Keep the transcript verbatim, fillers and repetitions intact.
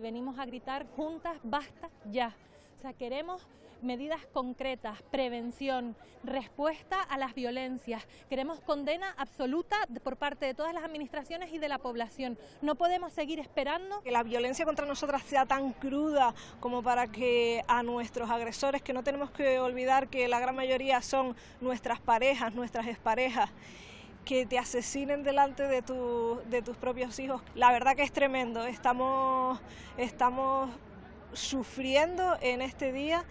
Venimos a gritar juntas, basta ya. O sea, queremos medidas concretas, prevención, respuesta a las violencias. Queremos condena absoluta por parte de todas las administraciones y de la población. No podemos seguir esperando que la violencia contra nosotras sea tan cruda como para que a nuestros agresores, que no tenemos que olvidar que la gran mayoría son nuestras parejas, nuestras exparejas, que te asesinen delante de, tu, de tus propios hijos. La verdad que es tremendo. Estamos, estamos sufriendo en este día.